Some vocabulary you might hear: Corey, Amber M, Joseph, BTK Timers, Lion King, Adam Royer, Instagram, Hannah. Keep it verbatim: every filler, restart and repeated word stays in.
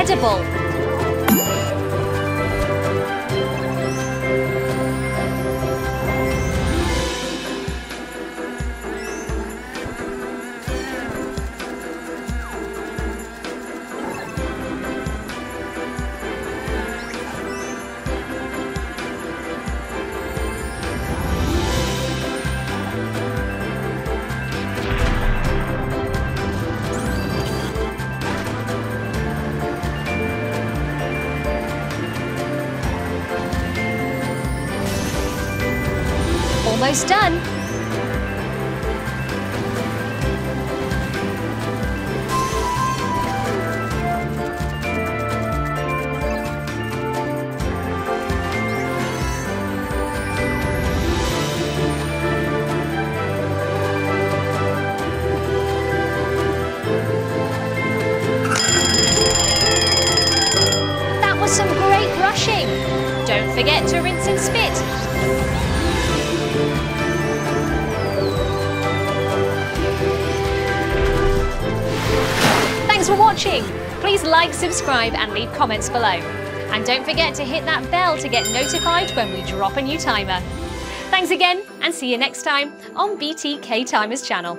incredible! Almost done. That was some great brushing. Don't forget to rinse and spit. Thanks for watching. Please like, subscribe and leave comments below. And don't forget to hit that bell to get notified when we drop a new timer. Thanks again and see you next time on B T K Timers channel.